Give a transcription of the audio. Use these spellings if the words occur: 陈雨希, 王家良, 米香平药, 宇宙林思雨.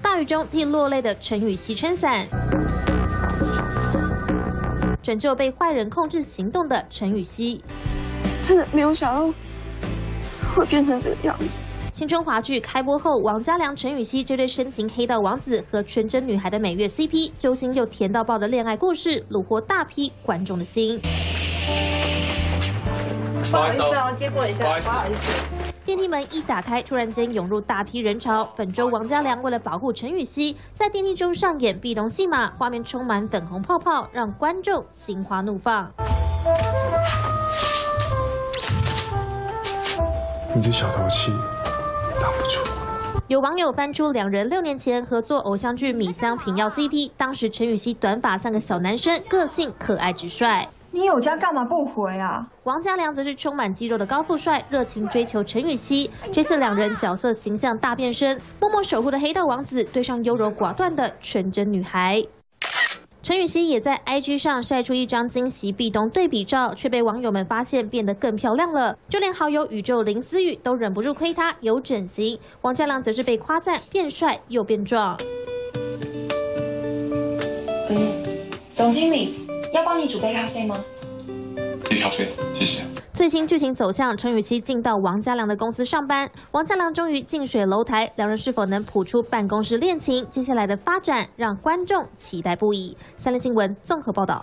大雨中替落泪的陈雨希撑伞，拯救被坏人控制行动的陈雨希。真的没有想到会变成这个样子。 新春华剧开播后，王家良、陈雨希这对深情黑道王子和纯真女孩的美月 CP， 揪心又甜到爆的恋爱故事，虏获大批观众的心。不好意思啊，接过一下，不好意思。 电梯门一打开，突然间涌入大批人潮。本周王家良为了保护陈雨希，在电梯中上演壁咚戏码，画面充满粉红泡泡，让观众心花怒放。你这小淘气！ 有网友翻出两人6年前合作偶像剧《米香平药》CP， 当时陈雨希短发像个小男生，个性可爱直率。你有家干嘛不回啊？王家良则是充满肌肉的高富帅，热情追求陈雨希。这次两人角色形象大变身，默默守护的黑道王子对上优柔寡断的纯真女孩。 陈雨希也在 IG 上晒出一张惊喜壁咚对比照，却被网友们发现变得更漂亮了。就连好友宇宙林思雨都忍不住亏她有整形。王家良则是被夸赞变帅又变壮。总经理要帮你煮杯咖啡吗？一杯咖啡，谢谢。 最新剧情走向，陈雨希进到王家良的公司上班，王家良终于近水楼台，两人是否能谱出办公室恋情？接下来的发展让观众期待不已。三立新闻综合报道。